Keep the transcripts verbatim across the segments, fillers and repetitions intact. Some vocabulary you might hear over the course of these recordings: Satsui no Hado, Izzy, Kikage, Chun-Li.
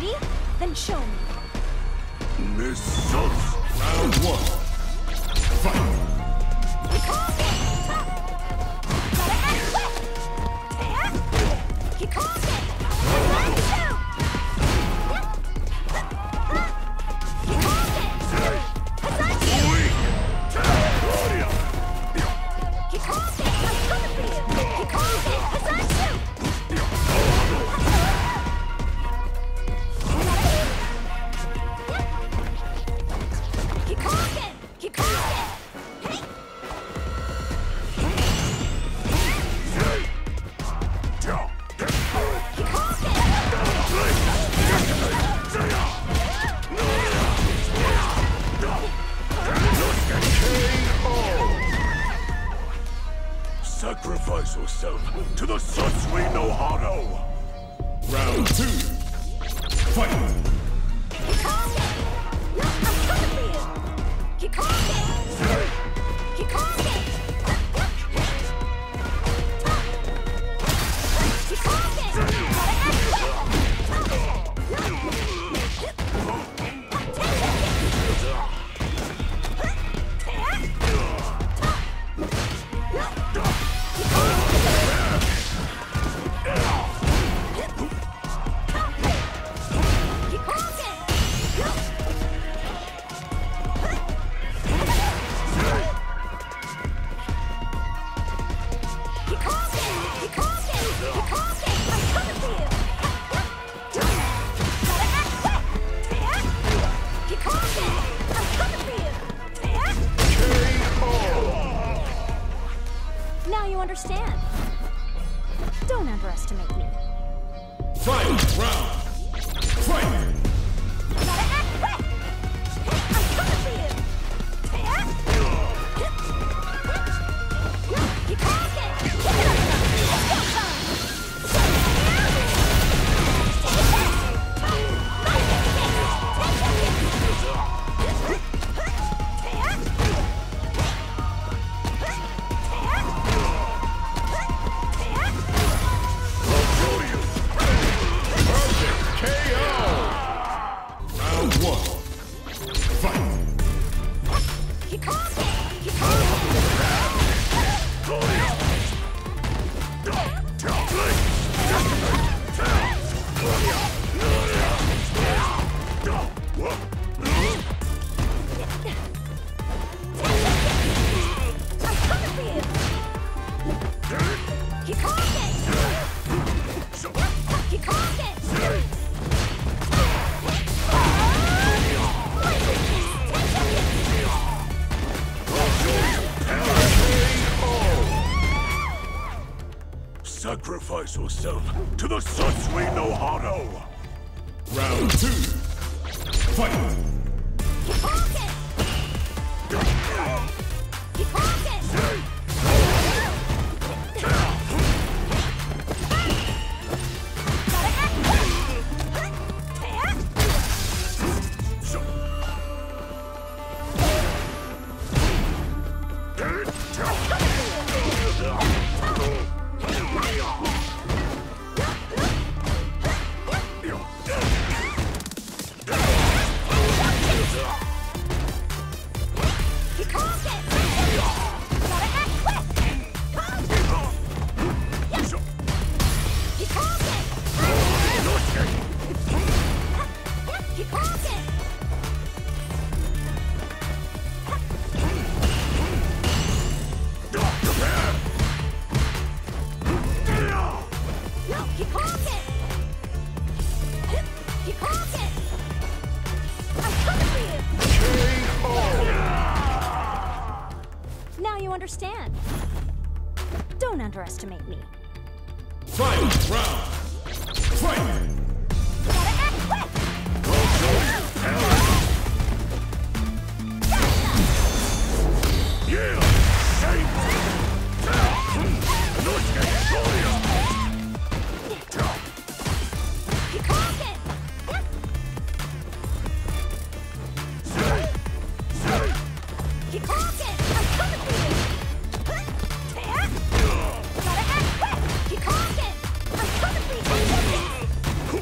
Ready? Then show me. Miss Source. Round one. Fight. Kikage. Sacrifice yourself to the Satsui no Hado! Round two! Fight! Now you understand. Don't underestimate me. Fight round. Fight. Sacrifice yourself to the Satsui no Hado! Round two! Fight! Understand. Don't underestimate me. Fight round. Fight. Gotta act quick. Yeah. Cool.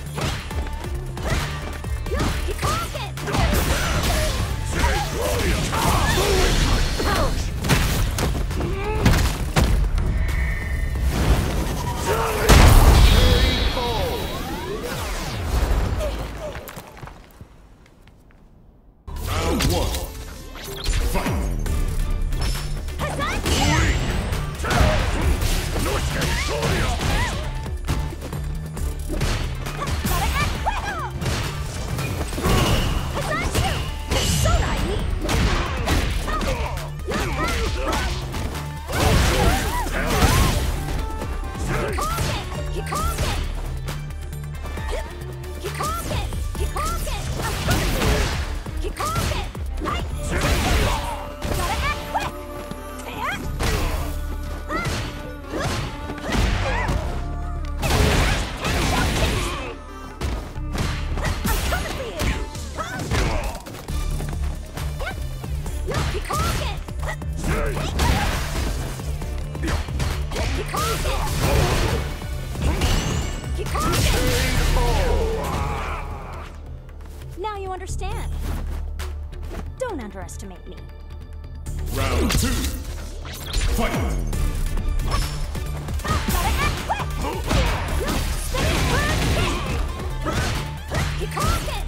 understand. Don't underestimate me. Round two. Fight. Gotta act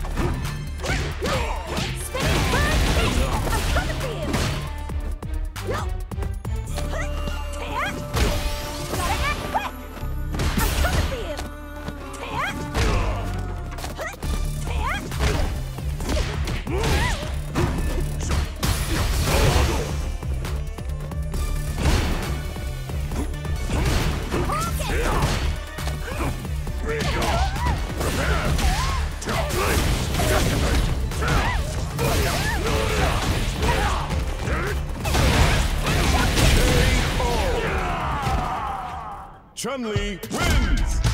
quick. Chun-Li wins!